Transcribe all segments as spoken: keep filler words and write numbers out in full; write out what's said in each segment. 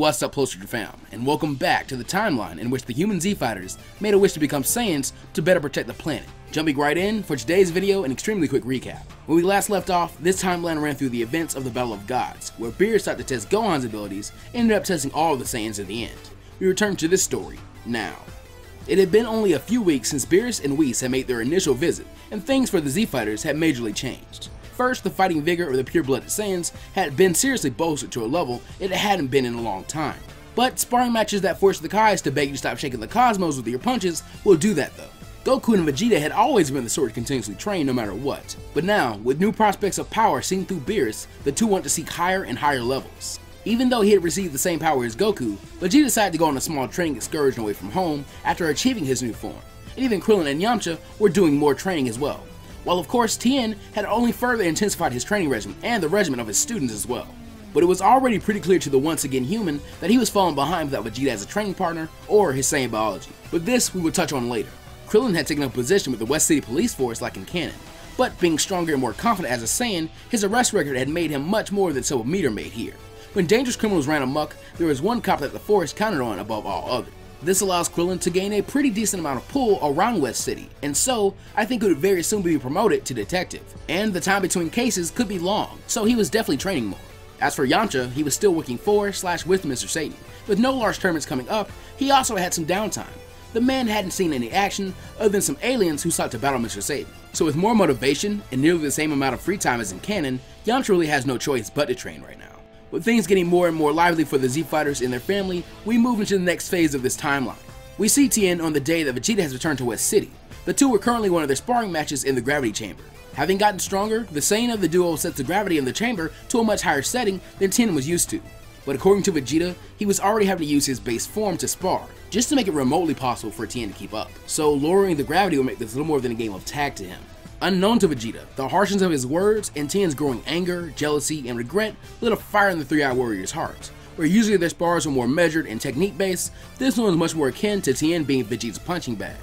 what's up, Closer to Fam, and welcome back to the timeline in which the human Z-fighters made a wish to become Saiyans to better protect the planet. Jumping right in for today's video, an extremely quick recap. When we last left off, this timeline ran through the events of the Battle of Gods, where Beerus sought to test Gohan's abilities and ended up testing all of the Saiyans at the end. We return to this story now. It had been only a few weeks since Beerus and Whis had made their initial visit, and things for the Z-fighters had majorly changed. First, the fighting vigor of the pure-blooded Saiyans had been seriously bolstered to a level it hadn't been in a long time. But sparring matches that forced the Kais to beg you to stop shaking the cosmos with your punches will do that though. Goku and Vegeta had always been the sort to continuously train no matter what, but now, with new prospects of power seen through Beerus, the two want to seek higher and higher levels. Even though he had received the same power as Goku, Vegeta decided to go on a small training excursion away from home after achieving his new form, and even Krillin and Yamcha were doing more training as well. While of course Tien had only further intensified his training regimen and the regimen of his students as well. But it was already pretty clear to the once again human that he was falling behind without Vegeta as a training partner or his Saiyan biology, but this we will touch on later. Krillin had taken up position with the West City Police Force like in canon, but being stronger and more confident as a Saiyan, his arrest record had made him much more than so a meter made here. When dangerous criminals ran amok, there was one cop that the force counted on above all others. This allows Krillin to gain a pretty decent amount of pull around West City, and so I think it would very soon be promoted to detective, and the time between cases could be long, so he was definitely training more. As for Yamcha, he was still working for slash with Mister Satan. With no large tournaments coming up, he also had some downtime. The man hadn't seen any action other than some aliens who sought to battle Mister Satan. So with more motivation and nearly the same amount of free time as in canon, Yamcha really has no choice but to train right now. With things getting more and more lively for the Z-fighters and their family, we move into the next phase of this timeline. We see Tien on the day that Vegeta has returned to West City. The two were currently one of their sparring matches in the gravity chamber. Having gotten stronger, the Saiyan of the duo sets the gravity in the chamber to a much higher setting than Tien was used to. But according to Vegeta, he was already having to use his base form to spar, just to make it remotely possible for Tien to keep up. So lowering the gravity would make this little more than a game of tag to him. Unknown to Vegeta, the harshness of his words and Tien's growing anger, jealousy, and regret lit a fire in the Three-Eyed Warrior's heart. Where usually their spars were more measured and technique-based, this one was much more akin to Tien being Vegeta's punching bag.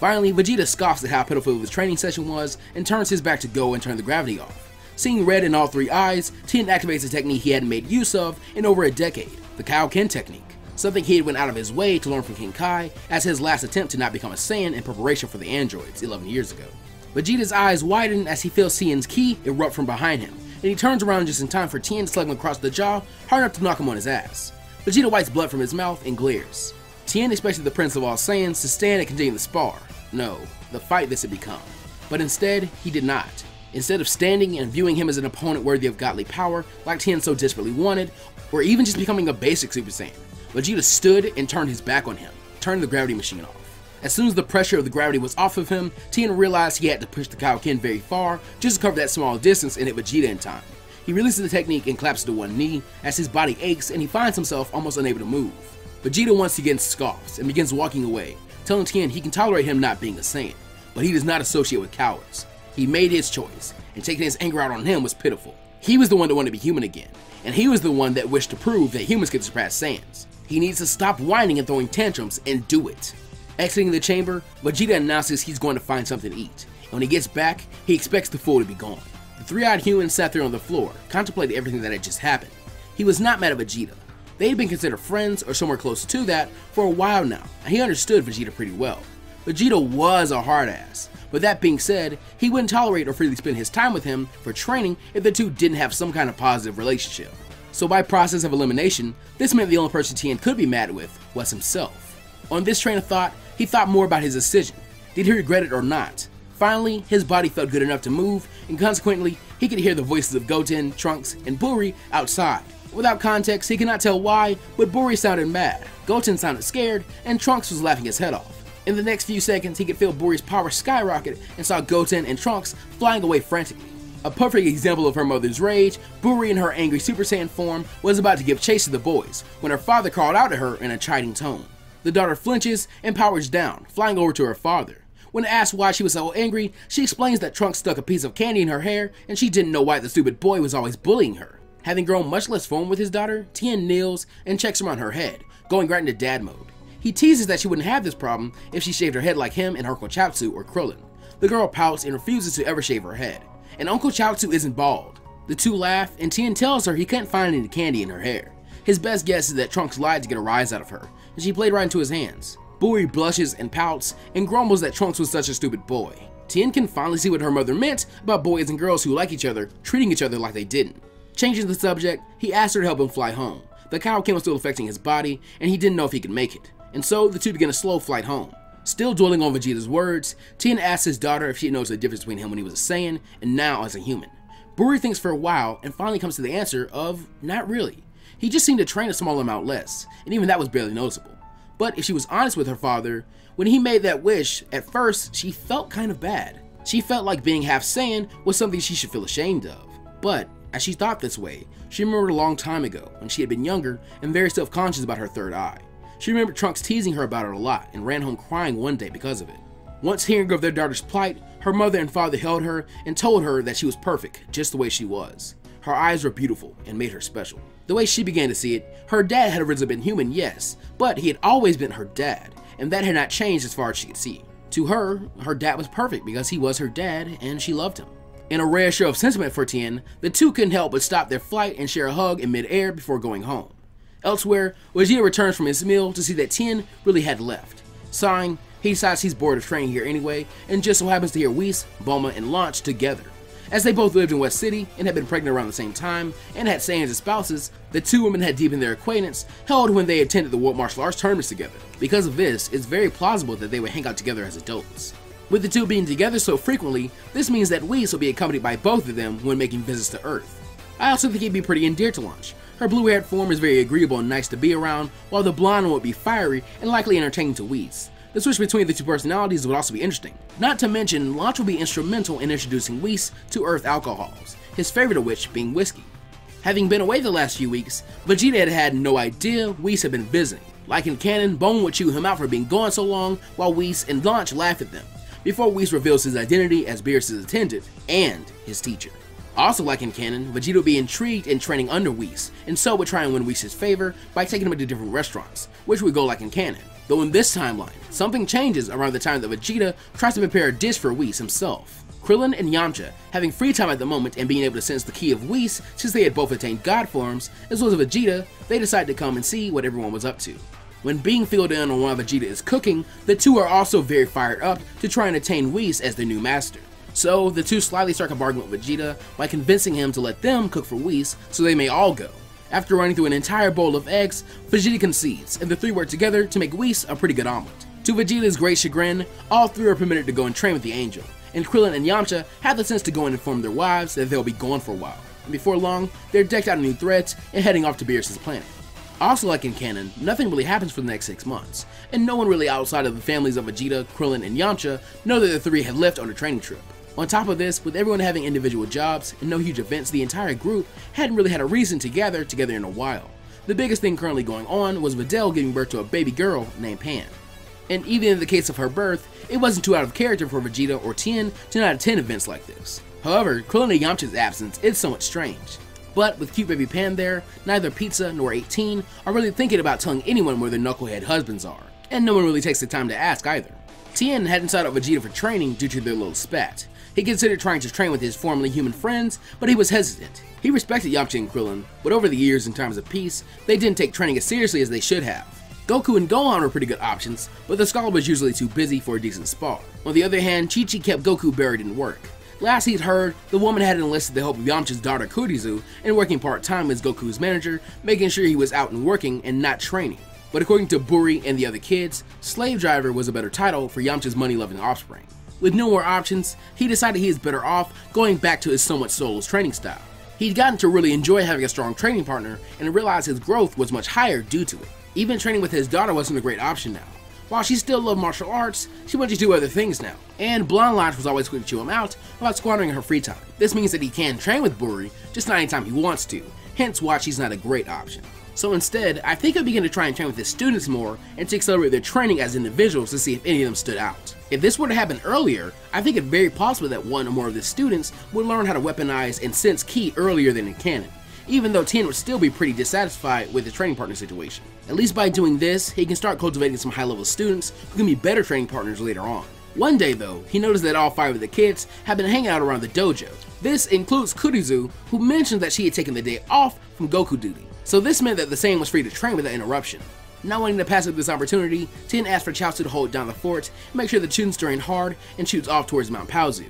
Finally, Vegeta scoffs at how pitiful his training session was and turns his back to go and turn the gravity off. Seeing red in all three eyes, Tien activates a technique he hadn't made use of in over a decade, the Kaioken technique, something he had went out of his way to learn from King Kai as his last attempt to not become a Saiyan in preparation for the androids eleven years ago. Vegeta's eyes widen as he feels Tien's ki erupt from behind him, and he turns around just in time for Tien to slug him across the jaw hard enough to knock him on his ass. Vegeta wipes blood from his mouth and glares. Tien expected the Prince of All Saiyans to stand and continue the spar, no, the fight this had become, but instead he did not. Instead of standing and viewing him as an opponent worthy of godly power like Tien so desperately wanted, or even just becoming a basic Super Saiyan, Vegeta stood and turned his back on him, turned the gravity machine off. As soon as the pressure of the gravity was off of him, Tien realized he had to push the Kaioken very far just to cover that small distance and hit Vegeta in time. He releases the technique and collapses to one knee as his body aches and he finds himself almost unable to move. Vegeta once again scoffs and begins walking away, telling Tien he can tolerate him not being a Saiyan, but he does not associate with cowards. He made his choice, and taking his anger out on him was pitiful. He was the one that wanted to be human again, and he was the one that wished to prove that humans could surpass Saiyans. He needs to stop whining and throwing tantrums and do it. Exiting the chamber, Vegeta announces he's going to find something to eat, and when he gets back, he expects the fool to be gone. The three-eyed human sat there on the floor, contemplating everything that had just happened. He was not mad at Vegeta. They had been considered friends, or somewhere close to that, for a while now, and he understood Vegeta pretty well. Vegeta was a hard-ass, but that being said, he wouldn't tolerate or freely spend his time with him for training if the two didn't have some kind of positive relationship. So by process of elimination, this meant the only person Tien could be mad with was himself. On this train of thought, he thought more about his decision. Did he regret it or not? Finally, his body felt good enough to move, and consequently, he could hear the voices of Goten, Trunks, and Buri outside. Without context, he could not tell why, but Buri sounded mad, Goten sounded scared, and Trunks was laughing his head off. In the next few seconds, he could feel Buri's power skyrocket and saw Goten and Trunks flying away frantically. A perfect example of her mother's rage, Buri in her angry Super Saiyan form was about to give chase to the boys when her father called out at her in a chiding tone. The daughter flinches and powers down, flying over to her father. When asked why she was so angry, she explains that Trunks stuck a piece of candy in her hair and she didn't know why the stupid boy was always bullying her. Having grown much less firm with his daughter, Tien kneels and checks her on her head, going right into dad mode. He teases that she wouldn't have this problem if she shaved her head like him and her Kochapsu or Krillin. The girl pouts and refuses to ever shave her head, and Uncle Chaozu isn't bald. The two laugh and Tien tells her he couldn't find any candy in her hair. His best guess is that Trunks lied to get a rise out of her, and she played right into his hands. Buri blushes and pouts, and grumbles that Trunks was such a stupid boy. Tien can finally see what her mother meant about boys and girls who like each other, treating each other like they didn't. Changing the subject, he asked her to help him fly home. The Kaioken was still affecting his body, and he didn't know if he could make it. And so, the two began a slow flight home. Still dwelling on Vegeta's words, Tien asks his daughter if she knows the difference between him when he was a Saiyan, and now as a human. Buri thinks for a while, and finally comes to the answer of, not really. He just seemed to train a small amount less, and even that was barely noticeable. But if she was honest with her father, when he made that wish, at first, she felt kind of bad. She felt like being half Saiyan was something she should feel ashamed of. But, as she thought this way, she remembered a long time ago, when she had been younger and very self-conscious about her third eye. She remembered Trunks teasing her about it a lot and ran home crying one day because of it. Once hearing of their daughter's plight, her mother and father held her and told her that she was perfect, just the way she was. Her eyes were beautiful and made her special. The way she began to see it, her dad had originally been human, yes, but he had always been her dad, and that had not changed as far as she could see. To her, her dad was perfect because he was her dad and she loved him. In a rare show of sentiment for Tien, the two couldn't help but stop their flight and share a hug in mid-air before going home. Elsewhere, Vegeta returns from his meal to see that Tien really had left. Sighing, he decides he's bored of training here anyway, and just so happens to hear Whis, Bulma, and Launch together. As they both lived in West City and had been pregnant around the same time, and had Saiyans as spouses, the two women had deepened their acquaintance held when they attended the World Martial Arts tournaments together. Because of this, it's very plausible that they would hang out together as adults. With the two being together so frequently, this means that Whis will be accompanied by both of them when making visits to Earth. I also think he'd be pretty endeared to Launch. Her blue-haired form is very agreeable and nice to be around, while the blonde one would be fiery and likely entertaining to Whis. The switch between the two personalities would also be interesting. Not to mention, Launch will be instrumental in introducing Whis to Earth alcohols, his favorite of which being whiskey. Having been away the last few weeks, Vegeta had had no idea Whis had been visiting. Like in canon, Bone would chew him out for being gone so long, while Whis and Launch laugh at them, before Whis reveals his identity as Beerus' attendant and his teacher. Also like in canon, Vegeta would be intrigued in training under Whis, and so would try and win Whis' favor by taking him to different restaurants, which would go like in canon. Though in this timeline, something changes around the time that Vegeta tries to prepare a dish for Whis himself. Krillin and Yamcha, having free time at the moment and being able to sense the key of Whis since they had both attained god forms, as well as Vegeta, they decide to come and see what everyone was up to. When being filled in on why Vegeta is cooking, the two are also very fired up to try and attain Whis as their new master. So the two slyly start a bargain with Vegeta by convincing him to let them cook for Whis so they may all go. After running through an entire bowl of eggs, Vegeta concedes and the three work together to make Whis a pretty good omelet. To Vegeta's great chagrin, all three are permitted to go and train with the angel, and Krillin and Yamcha have the sense to go and inform their wives that they'll be gone for a while, and before long, they're decked out in new threats and heading off to Beerus' planet. Also like in canon, nothing really happens for the next six months, and no one really outside of the families of Vegeta, Krillin, and Yamcha know that the three had left on a training trip. On top of this, with everyone having individual jobs and no huge events, the entire group hadn't really had a reason to gather together in a while. The biggest thing currently going on was Videl giving birth to a baby girl named Pan. And even in the case of her birth, it wasn't too out of character for Vegeta or Tien to not attend events like this. However, Krillin and Yamcha's absence is somewhat strange. But with cute baby Pan there, neither Pizza nor eighteen are really thinking about telling anyone where their knucklehead husbands are, and no one really takes the time to ask either. Tien hadn't sought out Vegeta for training due to their little spat. He considered trying to train with his formerly human friends, but he was hesitant. He respected Yamcha and Krillin, but over the years and times of peace, they didn't take training as seriously as they should have. Goku and Gohan were pretty good options, but the Skull was usually too busy for a decent spar. On the other hand, Chi-Chi kept Goku buried in work. Last he'd heard, the woman had enlisted the help of Yamcha's daughter Kurizu and working part-time as Goku's manager, making sure he was out and working and not training. But according to Buri and the other kids, Slave Driver was a better title for Yamcha's money-loving offspring. With no more options, he decided he is better off going back to his somewhat soulless training style. He'd gotten to really enjoy having a strong training partner and realized his growth was much higher due to it. Even training with his daughter wasn't a great option now. While she still loved martial arts, she wanted to do other things now, and Blonde Launch was always quick to chew him out without squandering her free time. This means that he can train with Buri, just not anytime he wants to, hence why she's not a great option. So instead, I think he'll begin to try and train with his students more and to accelerate their training as individuals to see if any of them stood out. If this were to happen earlier, I think it's very possible that one or more of the students would learn how to weaponize and sense ki earlier than in canon, even though Tien would still be pretty dissatisfied with the training partner situation. At least by doing this, he can start cultivating some high-level students who can be better training partners later on. One day though, he noticed that all five of the kids had been hanging out around the dojo. This includes Kurizu, who mentioned that she had taken the day off from Goku duty, So this meant that the Saiyan was free to train without interruption. Not wanting to pass up this opportunity, Tien asked for Chaozu to hold down the fort, make sure the Chun's train hard, and shoots off towards Mount Paozu.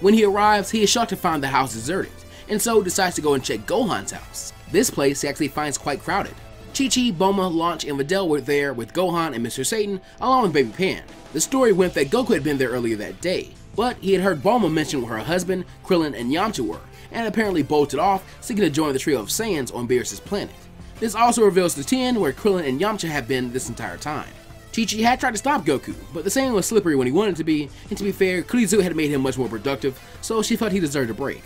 When he arrives, he is shocked to find the house deserted, and so decides to go and check Gohan's house. This place he actually finds quite crowded. Chi-Chi, Boma, Launch, and Videl were there with Gohan and Mister Satan, along with Baby Pan. The story went that Goku had been there earlier that day, but he had heard Bulma mention where her husband, Krillin, and Yamcha were, and apparently bolted off, seeking to join the trio of Saiyans on Beerus' planet. This also reveals to Tien where Krillin and Yamcha have been this entire time. Chi-Chi had tried to stop Goku, but the Saiyan was slippery when he wanted to be, and to be fair, Kurizu had made him much more productive, so she felt he deserved a break.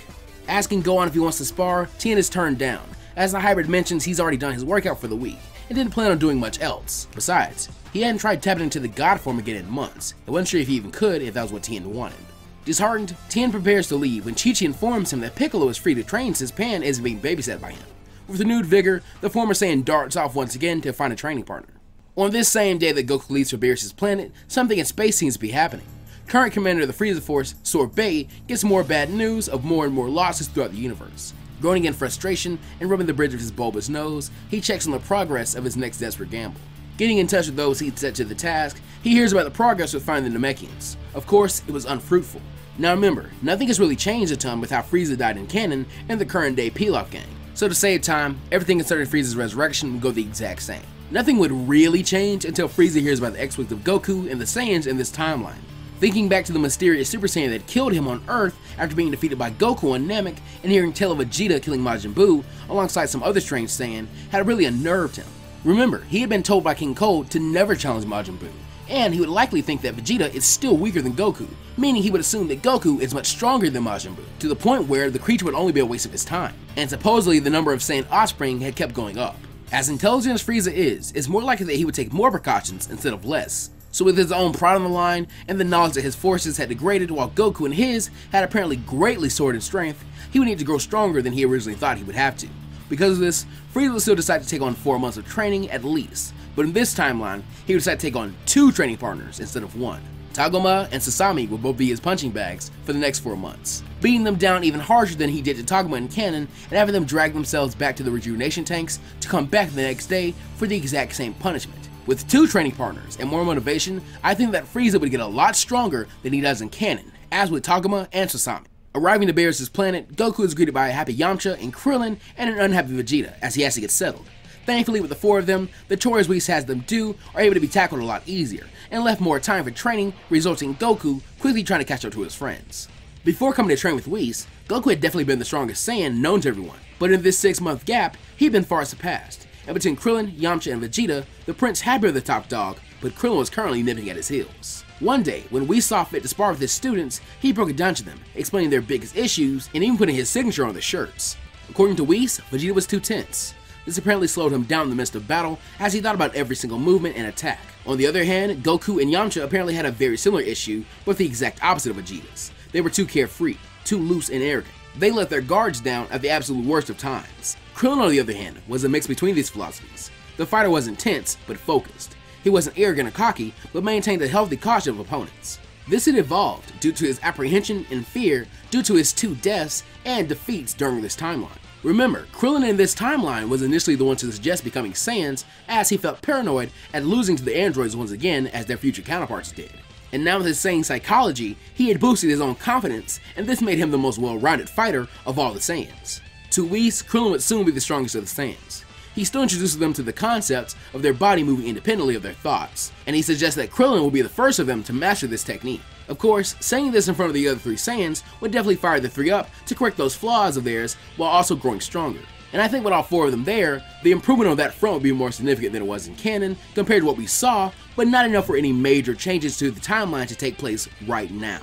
Asking Gohan if he wants to spar, Tien is turned down, as the hybrid mentions he's already done his workout for the week and didn't plan on doing much else. Besides, he hadn't tried tapping into the god form again in months and wasn't sure if he even could if that was what Tien wanted. Disheartened, Tien prepares to leave when Chi-Chi informs him that Piccolo is free to train since Pan isn't being babysat by him. With renewed vigor, the former Saiyan darts off once again to find a training partner. On this same day that Goku leaves for Beerus' planet, something in space seems to be happening. Current commander of the Frieza Force, Sorbet, gets more bad news of more and more losses throughout the universe. Groaning in frustration and rubbing the bridge of his bulbous nose, he checks on the progress of his next desperate gamble. Getting in touch with those he'd set to the task, he hears about the progress with finding the Namekians. Of course, it was unfruitful. Now remember, nothing has really changed a ton with how Frieza died in canon and the current day Pilaf gang. So to save time, everything concerning Frieza's resurrection would go the exact same. Nothing would really change until Frieza hears about the exploits of Goku and the Saiyans in this timeline. Thinking back to the mysterious Super Saiyan that killed him on Earth after being defeated by Goku on Namek and hearing tale of Vegeta killing Majin Buu alongside some other strange Saiyan had really unnerved him. Remember, he had been told by King Cold to never challenge Majin Buu, and he would likely think that Vegeta is still weaker than Goku, meaning he would assume that Goku is much stronger than Majin Buu, to the point where the creature would only be a waste of his time, and supposedly the number of Saiyan offspring had kept going up. As intelligent as Frieza is, it's more likely that he would take more precautions instead of less. So with his own pride on the line and the knowledge that his forces had degraded while Goku and his had apparently greatly soared in strength, he would need to grow stronger than he originally thought he would have to. Because of this, Frieza would still decide to take on four months of training at least, but in this timeline, he would decide to take on two training partners instead of one. Tagoma and Sasami would both be his punching bags for the next four months, beating them down even harsher than he did to Tagoma in canon and having them drag themselves back to the rejuvenation tanks to come back the next day for the exact same punishment. With two training partners and more motivation, I think that Frieza would get a lot stronger than he does in canon, as with Tagoma and Sasami. Arriving to Beerus' planet, Goku is greeted by a happy Yamcha and Krillin and an unhappy Vegeta as he has to get settled. Thankfully with the four of them, the chores Whis has them do are able to be tackled a lot easier and left more time for training, resulting in Goku quickly trying to catch up to his friends. Before coming to train with Whis, Goku had definitely been the strongest Saiyan known to everyone, but in this six month gap, he'd been far surpassed. And between Krillin, Yamcha, and Vegeta, the prince had been the top dog, but Krillin was currently nipping at his heels. One day, when Whis saw fit to spar with his students, he broke it down to them, explaining their biggest issues and even putting his signature on the shirts. According to Whis, Vegeta was too tense. This apparently slowed him down in the midst of battle as he thought about every single movement and attack. On the other hand, Goku and Yamcha apparently had a very similar issue, but the exact opposite of Vegeta's. They were too carefree, too loose and arrogant. They let their guards down at the absolute worst of times. Krillin, on the other hand, was a mix between these philosophies. The fighter was intense, but focused. He wasn't arrogant or cocky, but maintained a healthy caution of opponents. This had evolved due to his apprehension and fear due to his two deaths and defeats during this timeline. Remember, Krillin in this timeline was initially the one to suggest becoming Saiyans, as he felt paranoid at losing to the androids once again as their future counterparts did. And now with his Saiyan psychology, he had boosted his own confidence, and this made him the most well-rounded fighter of all the Saiyans. To Whis, Krillin would soon be the strongest of the Saiyans. He still introduces them to the concepts of their body moving independently of their thoughts, and he suggests that Krillin will be the first of them to master this technique. Of course, saying this in front of the other three Saiyans would definitely fire the three up to correct those flaws of theirs while also growing stronger. And I think with all four of them there, the improvement on that front would be more significant than it was in canon compared to what we saw, but not enough for any major changes to the timeline to take place right now.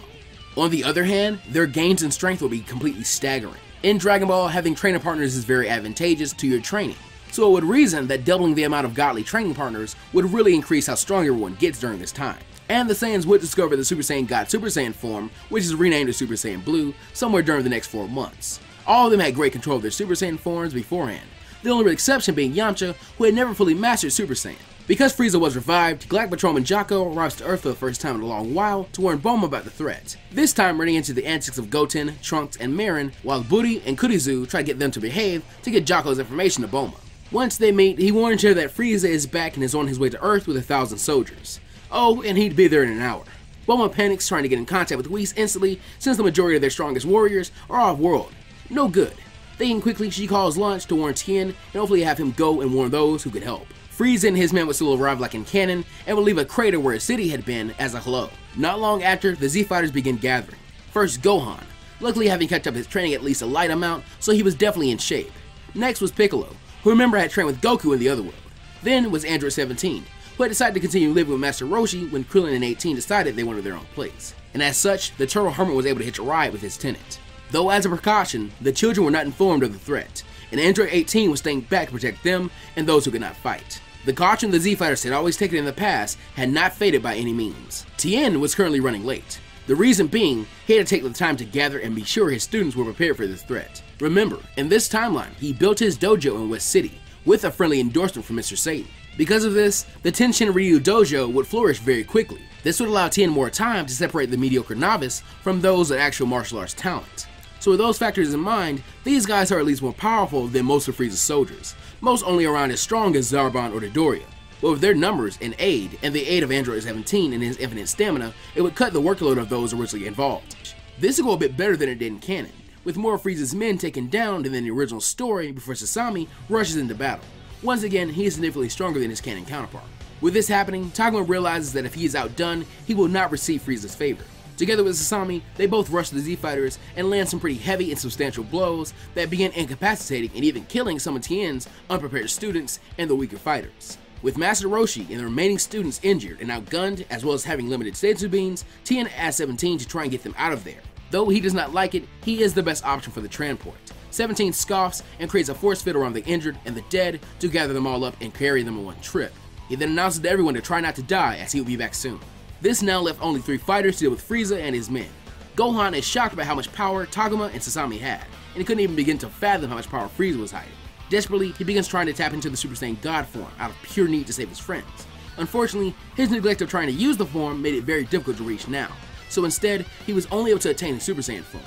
On the other hand, their gains in strength will be completely staggering. In Dragon Ball, having trainer partners is very advantageous to your training, so it would reason that doubling the amount of godly training partners would really increase how strong everyone gets during this time. And the Saiyans would discover the Super Saiyan God Super Saiyan form, which is renamed to Super Saiyan Blue, somewhere during the next four months. All of them had great control of their Super Saiyan forms beforehand, the only exception being Yamcha, who had never fully mastered Super Saiyan. Because Frieza was revived, Galactic Patrolman Jaco arrives to Earth for the first time in a long while to warn Bulma about the threat, this time running into the antics of Goten, Trunks, and Marin, while Buri and Kurizu try to get them to behave to get Jaco's information to Bulma. Once they meet, he warns her that Frieza is back and is on his way to Earth with a thousand soldiers. Oh, and he'd be there in an hour. Bulma panics, trying to get in contact with Whis instantly, since the majority of their strongest warriors are off-world. No good. Thinking quickly, she calls lunch to warn Tien and hopefully have him go and warn those who could help. Frieza and his men would still arrive like in cannon and would leave a crater where a city had been as a hello. Not long after, the Z-fighters begin gathering. First Gohan, luckily having kept up his training at least a light amount, so he was definitely in shape. Next was Piccolo, who remember had trained with Goku in the other world. Then was Android seventeen, who had decided to continue living with Master Roshi when Krillin and eighteen decided they wanted their own place. And as such, the Turtle Hermit was able to hitch a ride with his tenant. Though as a precaution, the children were not informed of the threat, and Android eighteen was staying back to protect them and those who could not fight. The caution the Z-Fighters had always taken in the past had not faded by any means. Tien was currently running late. The reason being, he had to take the time to gather and be sure his students were prepared for this threat. Remember, in this timeline, he built his dojo in West City, with a friendly endorsement from Mister Satan. Because of this, the Tenshin Ryu Dojo would flourish very quickly. This would allow Tien more time to separate the mediocre novice from those with actual martial arts talent. So with those factors in mind, these guys are at least more powerful than most of Frieza's soldiers, most only around as strong as Zarbon or Dodoria. But with their numbers and aid, and the aid of Android seventeen and his infinite stamina, it would cut the workload of those originally involved. This would go a bit better than it did in canon, with more of Frieza's men taken down than in the original story before Sasami rushes into battle. Once again, he is significantly stronger than his canon counterpart. With this happening, Tagoma realizes that if he is outdone, he will not receive Frieza's favor. Together with Sasami, they both rush the Z-Fighters and land some pretty heavy and substantial blows that begin incapacitating and even killing some of Tien's unprepared students and the weaker fighters. With Master Roshi and the remaining students injured and outgunned, as well as having limited Senzu Beans, Tien asks seventeen to try and get them out of there. Though he does not like it, he is the best option for the transport. seventeen scoffs and creates a force field around the injured and the dead to gather them all up and carry them on one trip. He then announces to everyone to try not to die, as he will be back soon. This now left only three fighters to deal with Frieza and his men. Gohan is shocked by how much power Tagoma and Sasami had, and he couldn't even begin to fathom how much power Frieza was hiding. Desperately, he begins trying to tap into the Super Saiyan God form out of pure need to save his friends. Unfortunately, his neglect of trying to use the form made it very difficult to reach now, so instead, he was only able to attain the Super Saiyan form.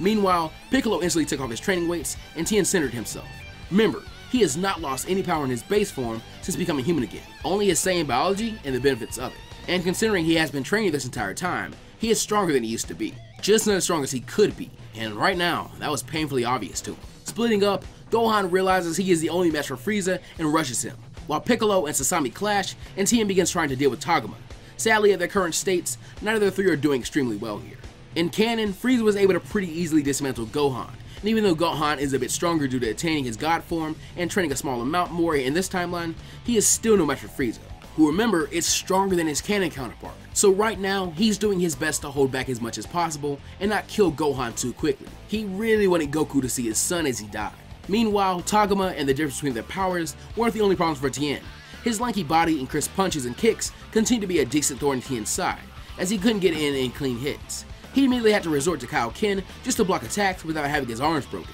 Meanwhile, Piccolo instantly took off his training weights, and Tien centered himself. Remember, he has not lost any power in his base form since becoming human again, only his Saiyan biology and the benefits of it. And considering he has been training this entire time, he is stronger than he used to be. Just not as strong as he could be, and right now, that was painfully obvious to him. Splitting up, Gohan realizes he is the only match for Frieza and rushes him, while Piccolo and Sasami clash, and Tien begins trying to deal with Tagoma. Sadly, at their current states, none of the three are doing extremely well here. In canon, Frieza was able to pretty easily dismantle Gohan, and even though Gohan is a bit stronger due to attaining his God form and training a small amount more in this timeline, he is still no match for Frieza, who, remember, is stronger than his canon counterpart. So right now, he's doing his best to hold back as much as possible and not kill Gohan too quickly. He really wanted Goku to see his son as he died. Meanwhile, Tagoma and the difference between their powers weren't the only problems for Tien. His lanky body and crisp punches and kicks continued to be a decent thorn in Tien's side, as he couldn't get in and clean hits. He immediately had to resort to Kaioken just to block attacks without having his arms broken.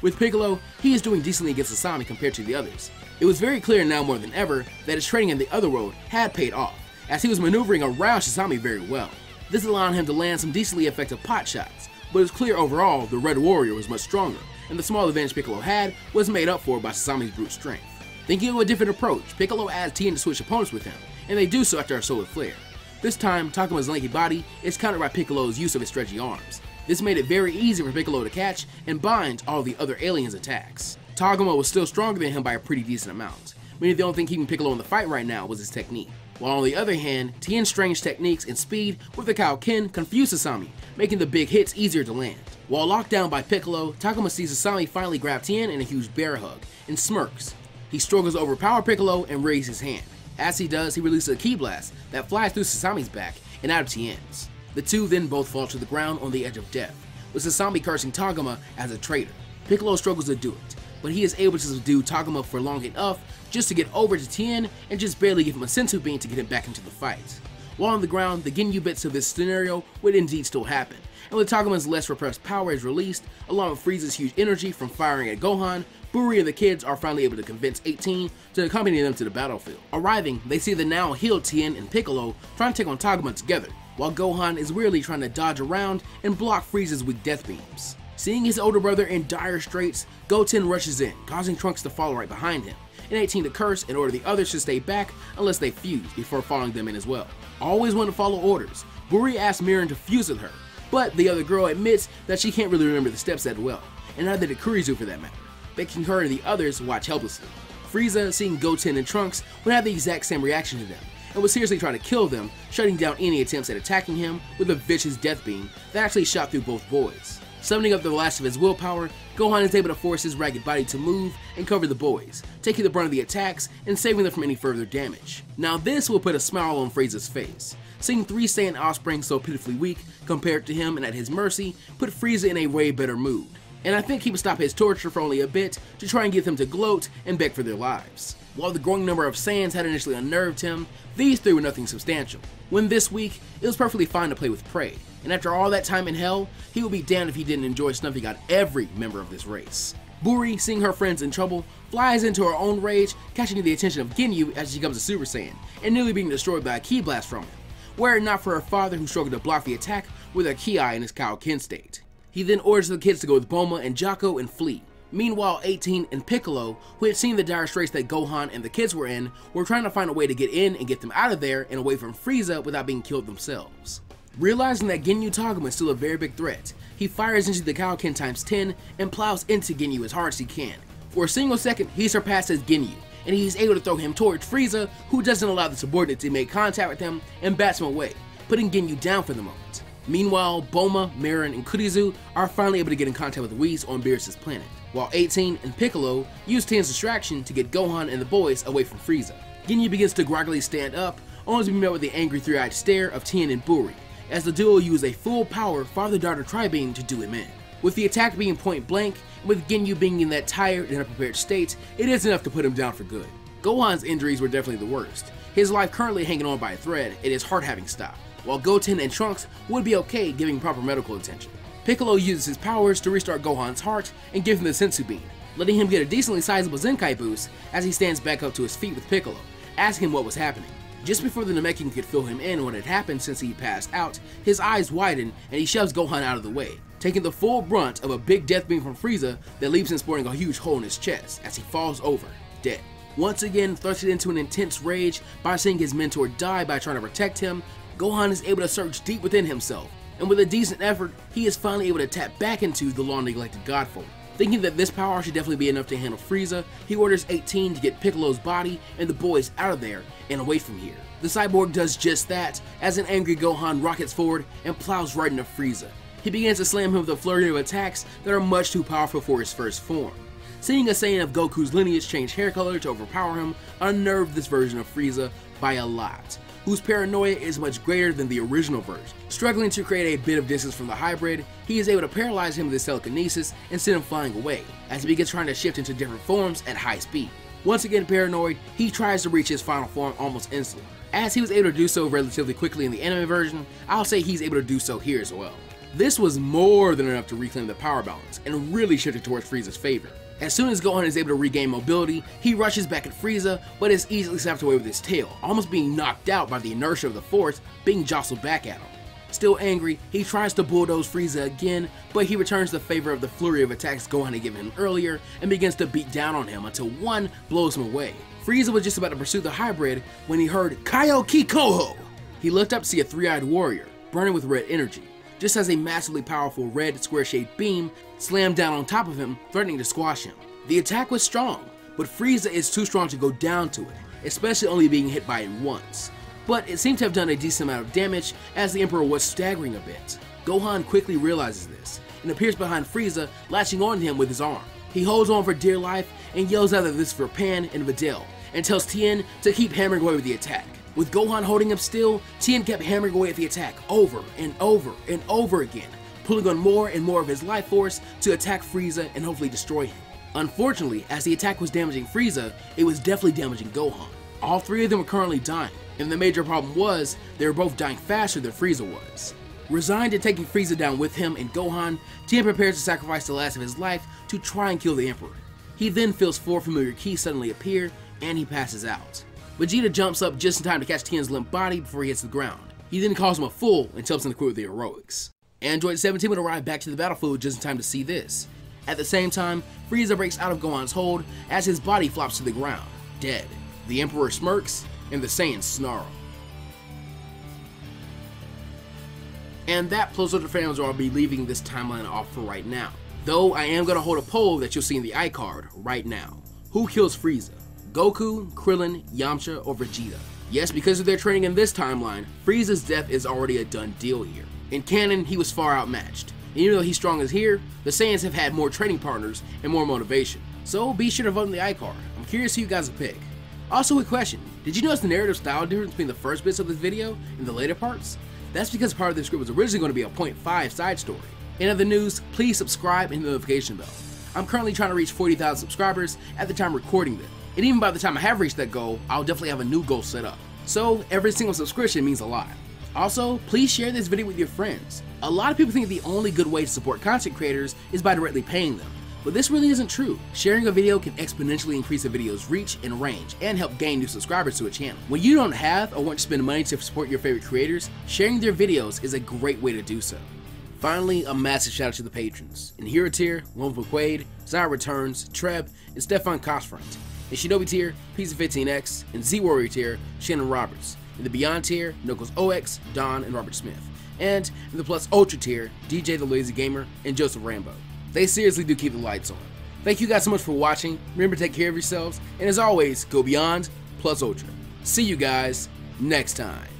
With Piccolo, he is doing decently against Sasami compared to the others. It was very clear now more than ever that his training in the other world had paid off, as he was maneuvering around Sasami very well. This allowed him to land some decently effective pot shots, but it was clear overall the Red Warrior was much stronger, and the small advantage Piccolo had was made up for by Sasami's brute strength. Thinking of a different approach, Piccolo asks Tien to switch opponents with him, and they do so after a solar flare. This time, Tagoma's lanky body is countered by Piccolo's use of his stretchy arms. This made it very easy for Piccolo to catch and bind all the other aliens' attacks. Tagoma was still stronger than him by a pretty decent amount, meaning the only thing keeping Piccolo in the fight right now was his technique. While on the other hand, Tien's strange techniques and speed with the Kaioken confused Sasami, making the big hits easier to land. While locked down by Piccolo, Tagoma sees Sasami finally grab Tien in a huge bear hug and smirks. He struggles to overpower Piccolo and raises his hand. As he does, he releases a ki blast that flies through Sasami's back and out of Tien's. The two then both fall to the ground on the edge of death, with Sasami cursing Tagoma as a traitor. Piccolo struggles to do it, but he is able to subdue Tagoma for long enough just to get over to Tien and just barely give him a Senzu Bean to get him back into the fight. While on the ground, the Ginyu bits of this scenario would indeed still happen, and with Tagoma's less repressed power is released, along with Frieza's huge energy from firing at Gohan, Buri and the kids are finally able to convince eighteen to accompany them to the battlefield. Arriving, they see the now healed Tien and Piccolo trying to take on Tagoma together, while Gohan is weirdly trying to dodge around and block Frieza's weak death beams. Seeing his older brother in dire straits, Goten rushes in, causing Trunks to follow right behind him, and eighteen to curse in order the others should stay back unless they fuse before following them in as well. Always want to follow orders. Buri asks Mirin to fuse with her, but the other girl admits that she can't really remember the steps that well, and neither did Kurisu for that matter, making her and the others watch helplessly. Frieza, seeing Goten and Trunks, would have the exact same reaction to them, and would seriously try to kill them, shutting down any attempts at attacking him with a vicious death beam that actually shot through both boys. Summoning up the last of his willpower, Gohan is able to force his ragged body to move and cover the boys, taking the brunt of the attacks and saving them from any further damage. Now this will put a smile on Frieza's face. Seeing three Saiyan offspring so pitifully weak compared to him and at his mercy put Frieza in a way better mood, and I think he would stop his torture for only a bit to try and get them to gloat and beg for their lives. While the growing number of Saiyans had initially unnerved him, these three were nothing substantial. When this week, it was perfectly fine to play with prey, and after all that time in hell, he would be damned if he didn't enjoy snuffing out every member of this race. Buri, seeing her friends in trouble, flies into her own rage, catching the attention of Ginyu as she becomes a Super Saiyan, and nearly being destroyed by a ki blast from him, were it not for her father who struggled to block the attack with her ki in his Kaioken state. He then orders the kids to go with Bulma and Jaco and flee. Meanwhile, eighteen and Piccolo, who had seen the dire straits that Gohan and the kids were in, were trying to find a way to get in and get them out of there and away from Frieza without being killed themselves. Realizing that Ginyu Tagoma is still a very big threat, he fires into the Kaioken times ten and plows into Ginyu as hard as he can. For a single second, he surpasses Ginyu, and he is able to throw him towards Frieza, who doesn't allow the subordinate to make contact with him and bats him away, putting Ginyu down for the moment. Meanwhile, Bulma, Mirin, and Kurisu are finally able to get in contact with Whis on Beerus' planet, while eighteen and Piccolo use Ten's distraction to get Gohan and the boys away from Frieza. Ginyu begins to groggily stand up, only to be met with the angry three-eyed stare of Ten and Buri, as the duo use a full-power father-daughter tri-beam to do him in. With the attack being point-blank, and with Ginyu being in that tired and unprepared state, it is enough to put him down for good. Gohan's injuries were definitely the worst, his life currently hanging on by a thread and his heart having stopped, while Goten and Trunks would be okay giving proper medical attention. Piccolo uses his powers to restart Gohan's heart and give him the Senzu Bean, letting him get a decently sizable Zenkai boost as he stands back up to his feet with Piccolo, asking him what was happening. Just before the Namekian could fill him in on what had happened since he passed out, his eyes widen and he shoves Gohan out of the way, taking the full brunt of a big death beam from Frieza that leaves him sporting a huge hole in his chest as he falls over, dead. Once again thrusted into an intense rage by seeing his mentor die by trying to protect him, Gohan is able to search deep within himself, and with a decent effort, he is finally able to tap back into the long-neglected God form. Thinking that this power should definitely be enough to handle Frieza, he orders eighteen to get Piccolo's body and the boys out of there and away from here. The cyborg does just that, as an angry Gohan rockets forward and plows right into Frieza. He begins to slam him with a flurry of attacks that are much too powerful for his first form. Seeing a Saiyan of Goku's lineage change hair color to overpower him unnerved this version of Frieza by a lot, whose paranoia is much greater than the original version. Struggling to create a bit of distance from the hybrid, he is able to paralyze him with his telekinesis and send him flying away, as he begins trying to shift into different forms at high speed. Once again paranoid, he tries to reach his final form almost instantly. As he was able to do so relatively quickly in the anime version, I'll say he's able to do so here as well. This was more than enough to reclaim the power balance, and really shifted towards Frieza's favor. As soon as Gohan is able to regain mobility, he rushes back at Frieza, but is easily snapped away with his tail, almost being knocked out by the inertia of the force being jostled back at him. Still angry, he tries to bulldoze Frieza again, but he returns the favor of the flurry of attacks Gohan had given him earlier, and begins to beat down on him until one blows him away. Frieza was just about to pursue the hybrid when he heard Kaio Kikoho! He looked up to see a three-eyed warrior, burning with red energy, just as a massively powerful red square-shaped beam slammed down on top of him, threatening to squash him. The attack was strong, but Frieza is too strong to go down to it, especially only being hit by it once. But it seemed to have done a decent amount of damage as the Emperor was staggering a bit. Gohan quickly realizes this, and appears behind Frieza, latching on to him with his arm. He holds on for dear life and yells out that this is for Pan and Videl, and tells Tien to keep hammering away with the attack. With Gohan holding him still, Tien kept hammering away at the attack over and over and over again, pulling on more and more of his life force to attack Frieza and hopefully destroy him. Unfortunately, as the attack was damaging Frieza, it was definitely damaging Gohan. All three of them were currently dying, and the major problem was they were both dying faster than Frieza was. Resigned to taking Frieza down with him and Gohan, Tien prepares to sacrifice the last of his life to try and kill the Emperor. He then feels four familiar keys suddenly appear, and he passes out. Vegeta jumps up just in time to catch Tien's limp body before he hits the ground. He then calls him a fool and tells him to quit the heroics. Android seventeen would arrive back to the battlefield just in time to see this. At the same time, Frieza breaks out of Gohan's hold as his body flops to the ground, dead. The Emperor smirks, and the Saiyans snarl. And that, plus other fans, I'll be leaving this timeline off for right now. Though, I am going to hold a poll that you'll see in the iCard right now. Who kills Frieza? Goku, Krillin, Yamcha, or Vegeta? Yes, because of their training in this timeline, Frieza's death is already a done deal here. In canon, he was far outmatched. And even though he's strong as here, the Saiyans have had more training partners and more motivation. So be sure to vote in the iCard. I'm curious who you guys will pick. Also, a question. Did you notice the narrative style difference between the first bits of this video and the later parts? That's because part of this script was originally going to be a point five side story. In other news, please subscribe and hit the notification bell. I'm currently trying to reach forty thousand subscribers at the time recording this. And even by the time I have reached that goal, I'll definitely have a new goal set up. So every single subscription means a lot. Also, please share this video with your friends. A lot of people think the only good way to support content creators is by directly paying them. But this really isn't true. Sharing a video can exponentially increase a video's reach and range and help gain new subscribers to a channel. When you don't have or want to spend money to support your favorite creators, sharing their videos is a great way to do so. Finally, a massive shout out to the patrons. In Hero tier, Lone Quaid, Zyra Returns, Treb, and Stefan Cosfront. In Shinobi tier, Pizza fifteen X, and Z-Warrior tier, Shannon Roberts. In the Beyond tier, Knuckles O X, Don, and Robert Smith. And in the Plus Ultra tier, D J the Lazy Gamer, and Joseph Rambo. They seriously do keep the lights on. Thank you guys so much for watching. Remember to take care of yourselves. And as always, go beyond, plus ultra. See you guys next time.